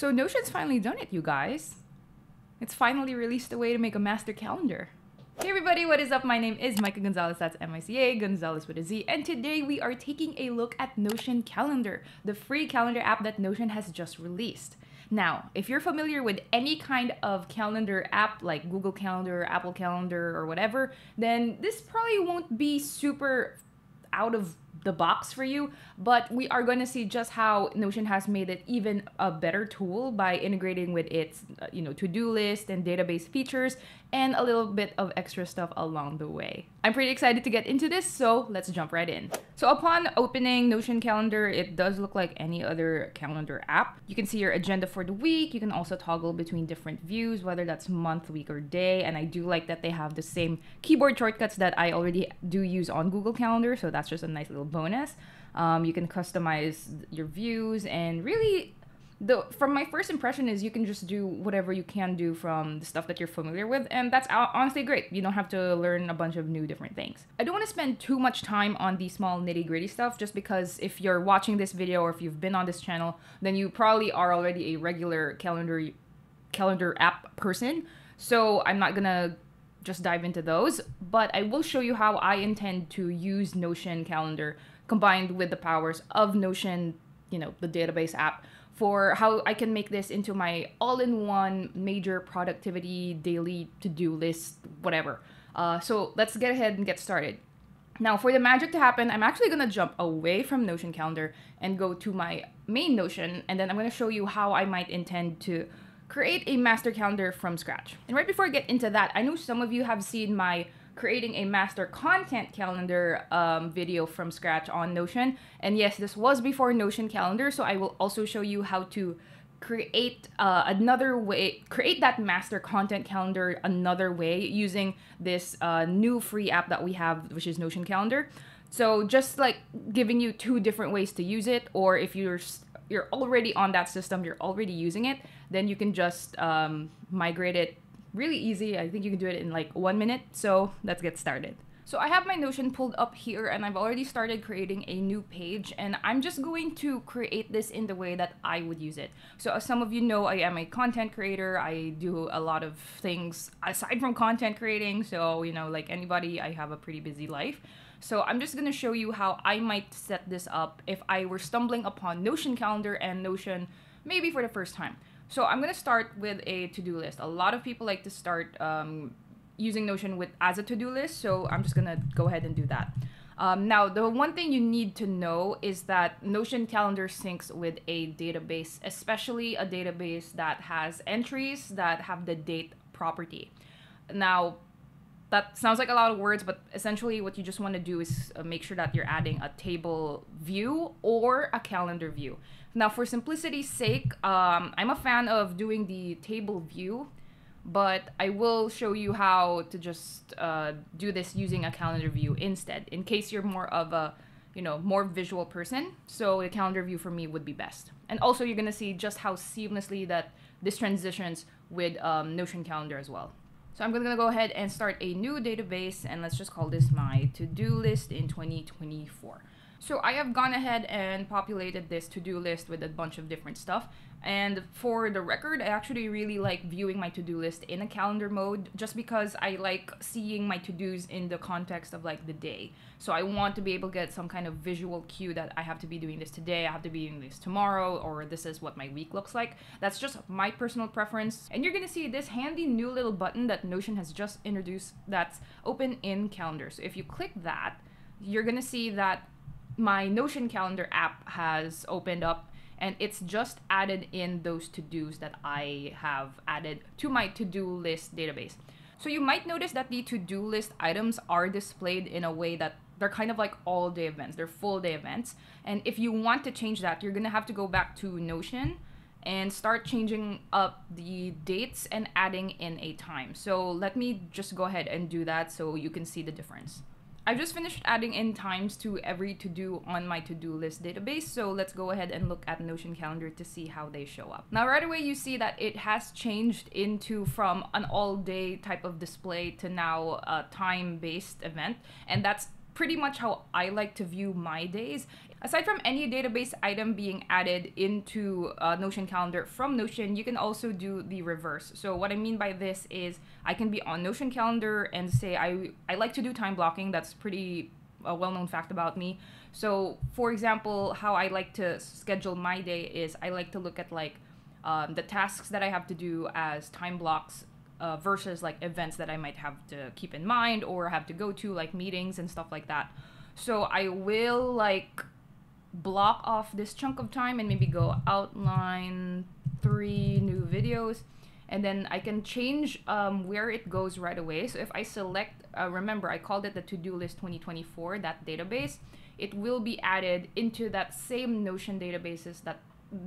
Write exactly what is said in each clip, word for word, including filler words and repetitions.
So Notion's finally done it, you guys. It's finally released a way to make a master calendar. Hey everybody, what is up? My name is Mica Gonzalez, that's M I C A, Gonzalez with a Z, and today we are taking a look at Notion Calendar, the free calendar app that Notion has just released. Now, if you're familiar with any kind of calendar app like Google Calendar, Apple Calendar, or whatever, then this probably won't be super out of the box for you, but we are going to see just how Notion has made it even a better tool by integrating with its you know to-do list and database features and a little bit of extra stuff along the way. I'm pretty excited to get into this, so let's jump right in. So upon opening Notion Calendar, it does look like any other calendar app. You can see your agenda for the week. You can also toggle between different views, whether that's month, week, or day. And I do like that they have the same keyboard shortcuts that I already do use on Google Calendar, so that's just a nice little bonus. Um, you can customize your views, and really the from my first impression is you can just do whatever you can do from the stuff that you're familiar with, and that's honestly great. You don't have to learn a bunch of new different things. I don't want to spend too much time on the small nitty-gritty stuff, just because if you're watching this video or if you've been on this channel, then you probably are already a regular calendar calendar app person, so I'm not gonna just dive into those, but I will show you how I intend to use Notion Calendar combined with the powers of Notion, you know, the database app, for how I can make this into my all-in-one major productivity, daily to-do list, whatever. Uh, so let's get ahead and get started. Now, for the magic to happen, I'm actually gonna jump away from Notion Calendar and go to my main Notion, and then I'm gonna show you how I might intend to create a master calendar from scratch. And right before I get into that, I know some of you have seen my creating a master content calendar um, video from scratch on Notion. And yes, this was before Notion Calendar, so I will also show you how to create uh, another way, create that master content calendar another way using this uh, new free app that we have, which is Notion Calendar. So just like giving you two different ways to use it, or if you're you're already on that system, you're already using it, then you can just um, migrate it really easy. I think you can do it in like one minute. So let's get started. So I have my Notion pulled up here, and I've already started creating a new page, and I'm just going to create this in the way that I would use it. So as some of you know, I am a content creator. I do a lot of things aside from content creating. So, you know, like anybody, I have a pretty busy life. So I'm just gonna show you how I might set this up if I were stumbling upon Notion Calendar and Notion maybe for the first time. So I'm gonna start with a to-do list. A lot of people like to start um, using Notion with as a to-do list, so I'm just gonna go ahead and do that. Um, now, the one thing you need to know is that Notion Calendar syncs with a database, especially a database that has entries that have the date property. Now, that sounds like a lot of words, but essentially what you just want to do is make sure that you're adding a table view or a calendar view. Now, for simplicity's sake, um, I'm a fan of doing the table view, but I will show you how to just uh, do this using a calendar view instead, in case you're more of a, you know, more visual person. So the calendar view for me would be best. And also you're going to see just how seamlessly that this transitions with um, Notion Calendar as well. So I'm gonna go ahead and start a new database, and let's just call this my to-do list in twenty twenty-four. So I have gone ahead and populated this to-do list with a bunch of different stuff. And for the record, I actually really like viewing my to-do list in a calendar mode, just because I like seeing my to-dos in the context of like the day. So I want to be able to get some kind of visual cue that I have to be doing this today, I have to be doing this tomorrow, or this is what my week looks like. That's just my personal preference. And you're gonna see this handy new little button that Notion has just introduced that's open in Calendar. So if you click that, you're gonna see that my Notion Calendar app has opened up, and it's just added in those to-dos that I have added to my to-do list database. So you might notice that the to-do list items are displayed in a way that they're kind of like all day events, they're full day events. And if you want to change that, you're gonna have to go back to Notion and start changing up the dates and adding in a time. So let me just go ahead and do that so you can see the difference. I've just finished adding in times to every to-do on my to-do list database, so let's go ahead and look at Notion Calendar to see how they show up. Now right away you see that it has changed into from an all-day type of display to now a time-based event, and that's pretty much how I like to view my days. Aside from any database item being added into uh, Notion Calendar from Notion, you can also do the reverse. So what I mean by this is I can be on Notion Calendar and say I, I like to do time blocking. That's pretty a well-known fact about me. So for example, how I like to schedule my day is I like to look at like um, the tasks that I have to do as time blocks uh, versus like events that I might have to keep in mind or have to go to, like meetings and stuff like that. So I will like block off this chunk of time and maybe go outline three new videos, and then I can change um, where it goes right away. So if I select, uh, remember I called it the to-do list twenty twenty-four, that database, it will be added into that same Notion databases that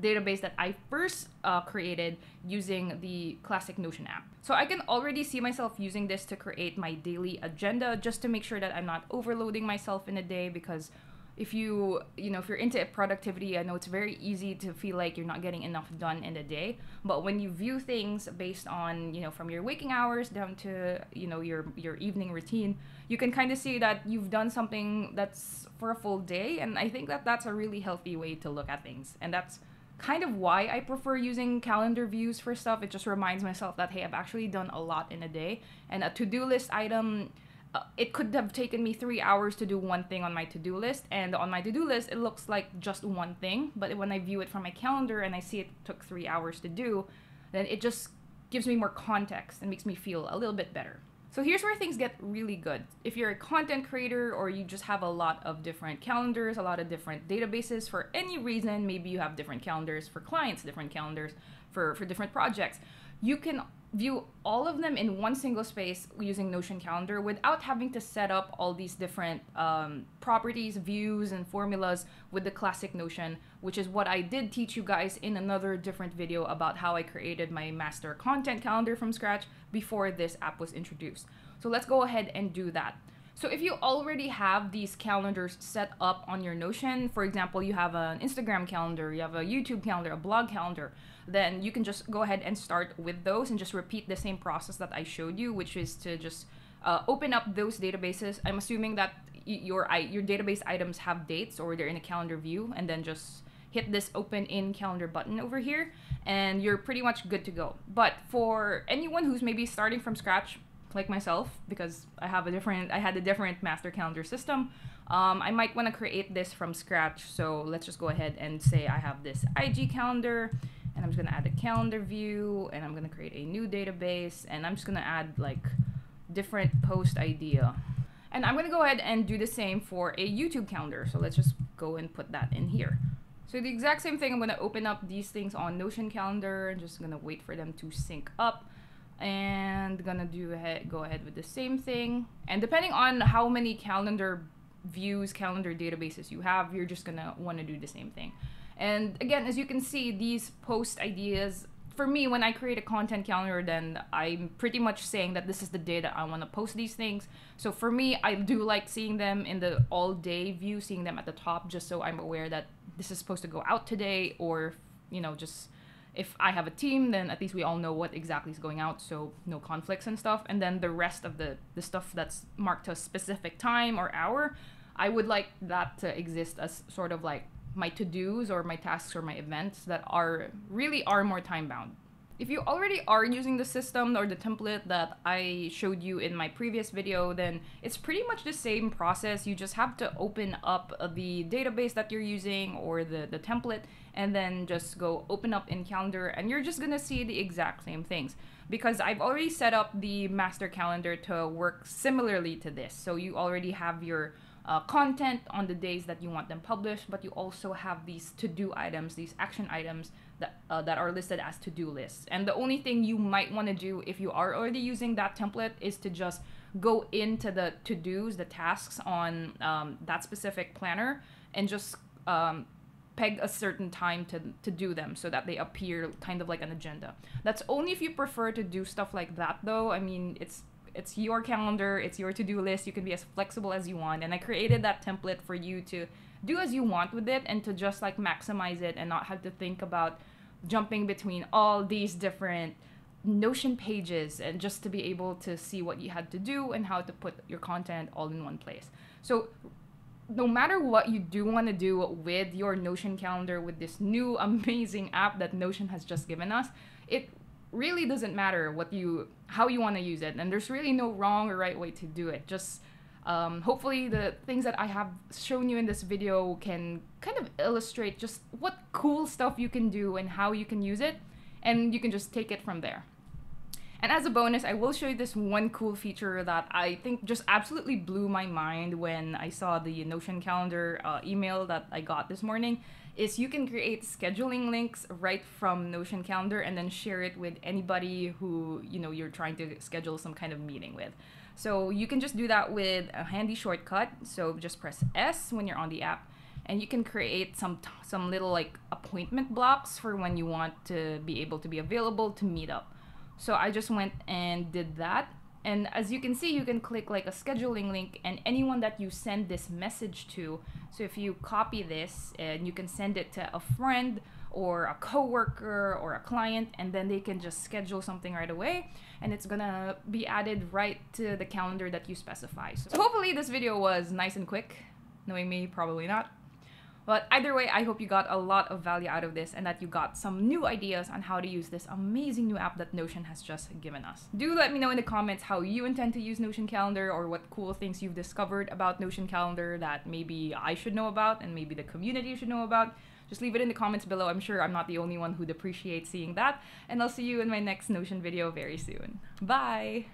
database that I first uh, created using the classic Notion app. So I can already see myself using this to create my daily agenda, just to make sure that I'm not overloading myself in a day, because If you, you know, if you're into productivity, I know it's very easy to feel like you're not getting enough done in a day. But when you view things based on, you know, from your waking hours down to, you know, your, your evening routine, you can kind of see that you've done something that's for a full day. And I think that that's a really healthy way to look at things. And that's kind of why I prefer using calendar views for stuff. It just reminds myself that, hey, I've actually done a lot in a day. And a to-do list item, Uh, it could have taken me three hours to do one thing on my to-do list, and on my to-do list it looks like just one thing, but when I view it from my calendar and I see it took three hours to do, then it just gives me more context and makes me feel a little bit better. So here's where things get really good. If you're a content creator or you just have a lot of different calendars, a lot of different databases for any reason, maybe you have different calendars for clients, different calendars for, for different projects, you can view all of them in one single space using Notion Calendar without having to set up all these different um, properties, views, and formulas with the classic Notion, which is what I did teach you guys in another different video about how I created my master content calendar from scratch before this app was introduced. So let's go ahead and do that. So if you already have these calendars set up on your Notion, for example, you have an Instagram calendar, you have a YouTube calendar, a blog calendar, then you can just go ahead and start with those and just repeat the same process that I showed you, which is to just uh, open up those databases. I'm assuming that your, your database items have dates or they're in a calendar view, and then just hit this open in calendar button over here, and you're pretty much good to go. But for anyone who's maybe starting from scratch, like myself, because I have a different, I had a different master calendar system, um, I might want to create this from scratch. So let's just go ahead and say I have this I G calendar, and I'm just going to add a calendar view, and I'm going to create a new database, and I'm just going to add like different post idea. And I'm going to go ahead and do the same for a YouTube calendar. So let's just go and put that in here. So the exact same thing, I'm going to open up these things on Notion Calendar and just going to wait for them to sync up. And gonna do ahead, go ahead with the same thing. And depending on how many calendar views, calendar databases you have, you're just gonna wanna do the same thing. And again, as you can see, these post ideas, for me, when I create a content calendar, then I'm pretty much saying that this is the day that I wanna post these things. So for me, I do like seeing them in the all day view, seeing them at the top, just so I'm aware that this is supposed to go out today, or, you know, just, if I have a team, then at least we all know what exactly is going out, so no conflicts and stuff. And then the rest of the, the stuff that's marked to a specific time or hour, I would like that to exist as sort of like my to-dos or my tasks or my events that are really are more time-bound. If you already are using the system or the template that I showed you in my previous video, then it's pretty much the same process. You just have to open up the database that you're using or the, the template, and then just go open up in calendar, and you're just gonna see the exact same things, because I've already set up the master calendar to work similarly to this. So you already have your uh, content on the days that you want them published, but you also have these to-do items, these action items that, uh, that are listed as to-do lists. And the only thing you might wanna do if you are already using that template is to just go into the to-dos, the tasks on um, that specific planner, and just, um, peg a certain time to, to do them so that they appear kind of like an agenda. That's only if you prefer to do stuff like that though. I mean, it's it's your calendar, it's your to-do list, you can be as flexible as you want. And I created that template for you to do as you want with it and to just like maximize it and not have to think about jumping between all these different Notion pages, and just to be able to see what you had to do and how to put your content all in one place. So no matter what you do want to do with your Notion calendar, with this new amazing app that Notion has just given us, it really doesn't matter what you how you want to use it, and there's really no wrong or right way to do it. Just um, hopefully the things that I have shown you in this video can kind of illustrate just what cool stuff you can do and how you can use it, and you can just take it from there. And as a bonus, I will show you this one cool feature that I think just absolutely blew my mind when I saw the Notion calendar uh, email that I got this morning, is you can create scheduling links right from Notion calendar and then share it with anybody who, you know, you're trying to schedule some kind of meeting with. So you can just do that with a handy shortcut. So just press S when you're on the app, and you can create some, some little like appointment blocks for when you want to be able to be available to meet up. So I just went and did that, and as you can see, you can click like a scheduling link, and anyone that you send this message to, so if you copy this and you can send it to a friend or a coworker or a client, and then they can just schedule something right away, and it's gonna be added right to the calendar that you specify. So hopefully this video was nice and quick. Knowing me, probably not. But either way, I hope you got a lot of value out of this and that you got some new ideas on how to use this amazing new app that Notion has just given us. Do let me know in the comments how you intend to use Notion Calendar, or what cool things you've discovered about Notion Calendar that maybe I should know about and maybe the community should know about. Just leave it in the comments below. I'm sure I'm not the only one who'd appreciate seeing that. And I'll see you in my next Notion video very soon. Bye!